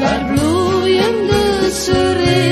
Daar bloeien de serenen.